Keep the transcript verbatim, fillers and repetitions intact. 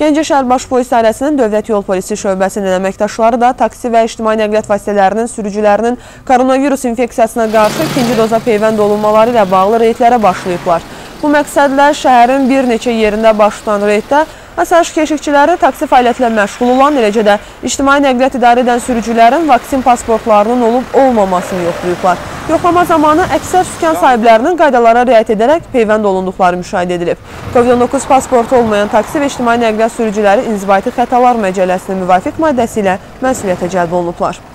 Gəncə Şəhər Baş Polis Dairəsinin Dövlət Yol Polisi şöbəsinin əməkdaşları da taksi və ictimai nəqliyyat vasitələrinin sürücülərinin koronavirus infeksiyasına qarşı ikinci doza peyvənd olunmaları ilə bağlı reydlərə başlayıblar. Bu məqsədlə şəhərin bir neçə yerində baş tutan reyddə asayiş keşikçiləri, taksi fəaliyyətlə məşğul olan, eləcə də ictimai nəqliyyat idarə edən sürücülərin vaksin pasportlarının olub-olmamasını yoxlayıblar. Yoxlama zamanı əksər sükan sahiblərinin qaydalara riayət edərək peyvənd olunduqları müşahidə edilib. COVID on doqquz pasportu olmayan taksi və ictimai nəqliyyat sürücüləri inzibati xətalar məcəlləsinin müvafiq maddəsi ilə məsuliyyətə cəlb olunublar.